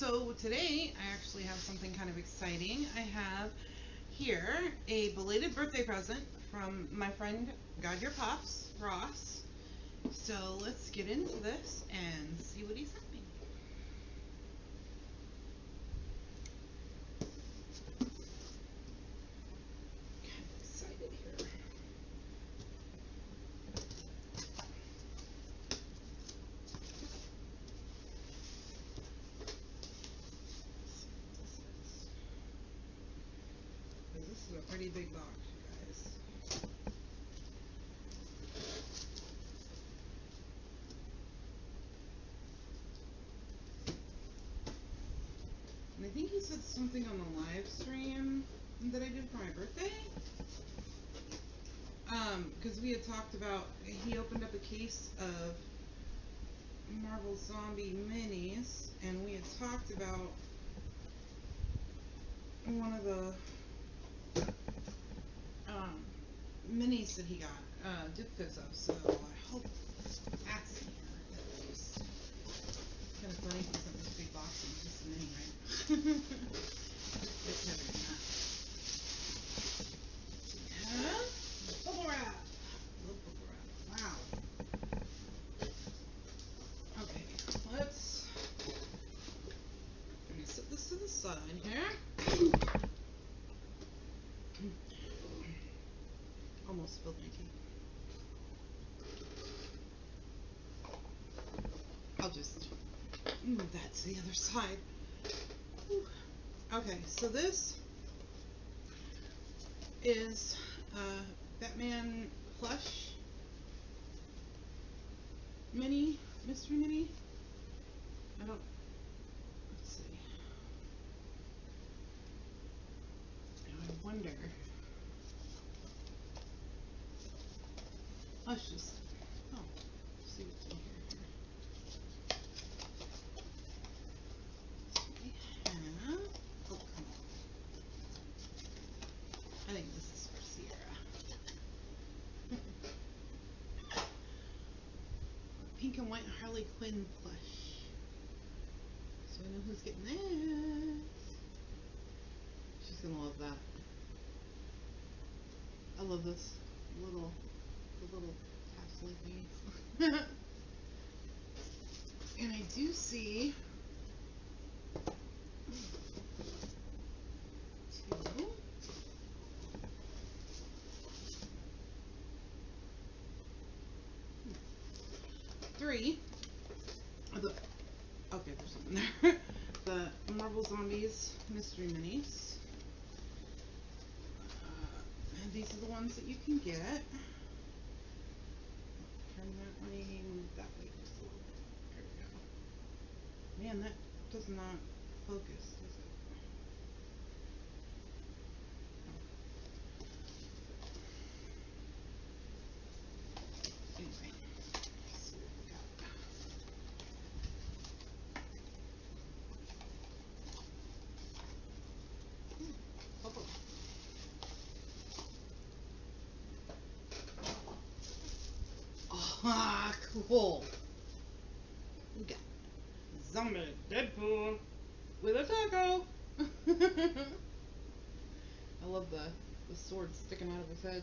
So today I actually have something kind of exciting. I have here a belated birthday present from my friend Godyr Pops, Ross. So let's get into this and see what he sent me. Pretty big box, you guys. And I think he said something on the live stream that I did for my birthday. Because we had talked about, he opened up a case of Marvel Zombie minis, and we had talked about one of the minis that he got, dip fits up, so I hope that's in here at least. It's kind of funny because I'm this big box and just a mini, right? It's heavier than that. Yeah. Bubble wrap! Bubble wrap. Wow. Okay, let's... I'm going to set this to the side here. Almost spilled my tea. I'll just move that to the other side. Whew. Okay, so this is Batman plush mini, mystery mini. I don't. Let's see. Now I wonder. Let's just, oh, see what's in here. We have, oh, come on. I think this is for Sierra. Pink and white Harley Quinn plush. So I know who's getting this. She's gonna love that. I love this little... the little half-sleeve things. And I do see two. Three. Okay, there's something there. The Marvel Zombies mystery minis. And these are the ones that you can get. That way just a little bit. There we go. Man, that does not focus, does it? Anyway, let's see what we got. Bubble. Oh. Cool. We got Zombie Deadpool with a taco. I love the sword sticking out of his head.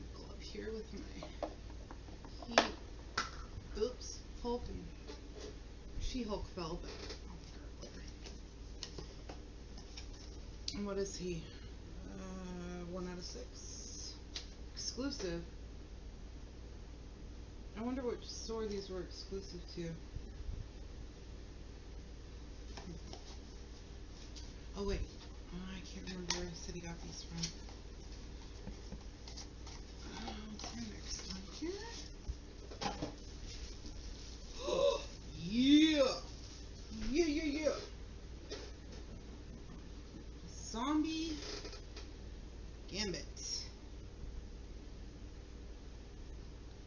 I'll go up here with my heat. Oops, Hulk and She Hulk fell, but I'll figure it out. And what is he? 1 out of 6. Exclusive. I wonder which store these were exclusive to. Oh wait, I can't remember where he said he got these from. What's our next one here? Oh, yeah! Yeah, yeah, yeah! Zombie Gambit.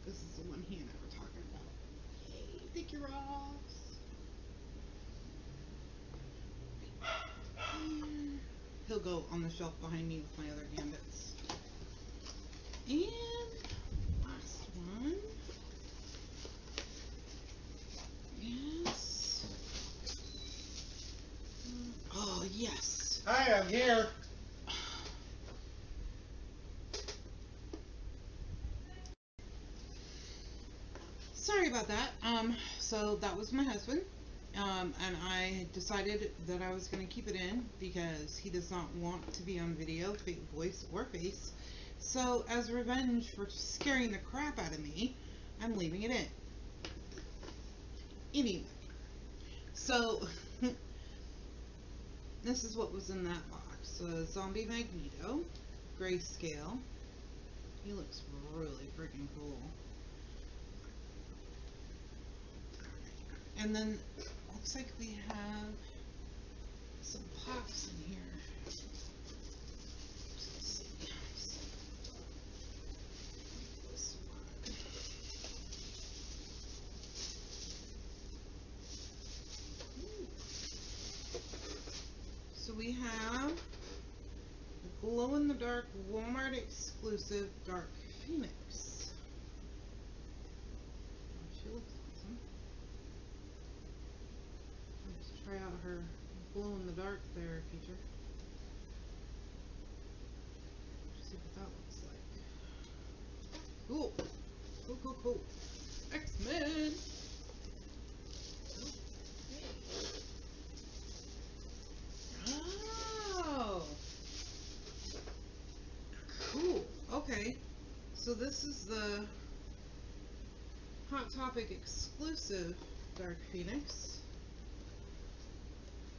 This is the one he and I were talking about. Hey, thank you, Ross. And he'll go on the shelf behind me with my other gambits. And last one. Yes. Yes. Hi, I'm here. Sorry about that. So that was my husband. And I decided that I was going to keep it in because he does not want to be on video, voice or face. So as revenge for scaring the crap out of me, I'm leaving it in. Anyway, so this is what was in that box. Zombie Magneto, grayscale. He looks really freaking cool. And then looks like we have some pops in here. Let's see. This one. So we have the glow-in-the-dark Walmart exclusive Dark Phoenix. She looks awesome. Try out her glow-in-the-dark there feature. Let's see what that looks like. Cool. Cool, cool, cool. X-Men! Oh! Cool. Okay. So this is the Hot Topic exclusive Dark Phoenix.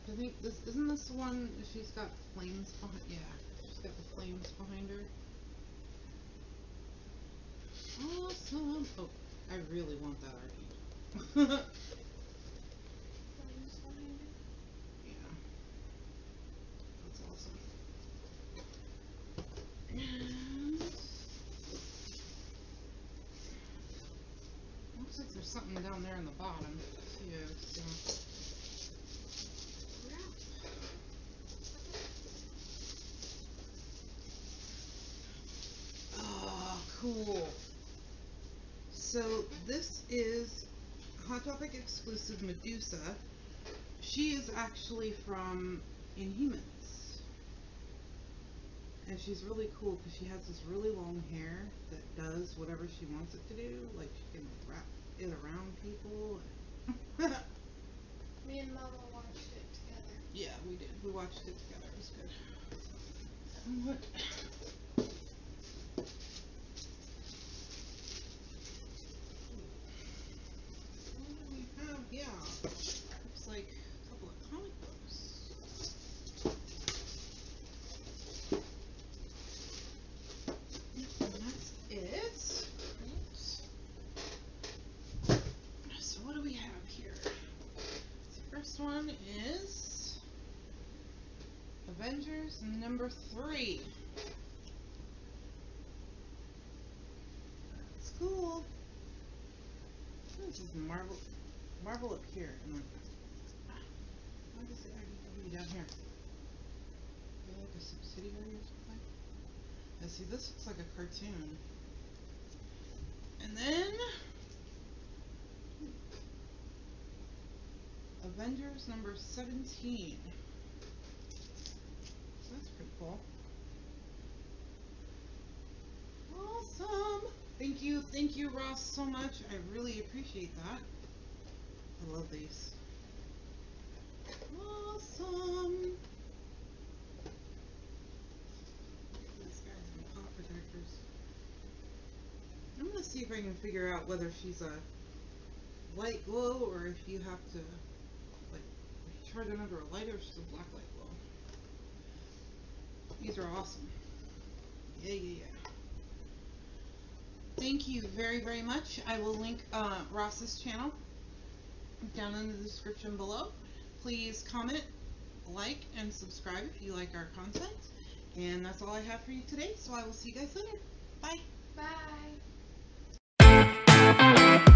I think this, isn't this the one she's got flames behind? Yeah, she's got the flames behind her. Awesome! Oh, I really want that already. Flames behind her? Yeah. That's awesome. And looks like there's something down there in the bottom. Yeah, so. Cool. So this is Hot Topic exclusive Medusa. She is actually from Inhumans. And she's really cool because she has this really long hair that does whatever she wants it to do. Like she can wrap it around people. Me and Mama watched it together. Yeah, we did. We watched it together. It was good. What? Yeah, looks like a couple of comic books. And that's it. Right. So what do we have here? The first one is Avengers #3. That's cool. This is Marvel. Marvel up here, and then what is it? IDW down here. Is it like a subsidiary or something? I see. This looks like a cartoon. And then Avengers #17. So that's pretty cool. Awesome. Thank you, Ross, so much. I really appreciate that. I love these. Awesome! These guys are pop protectors. I'm gonna see if I can figure out whether she's a light glow or if you have to, like, charge her under a light or she's a black light glow. These are awesome. Yeah, yeah, yeah. Thank you very, very much. I will link Ross's channel down in the description below. Please comment, like, and subscribe if you like our content. And that's all I have for you today, so I will see you guys later. Bye. Bye.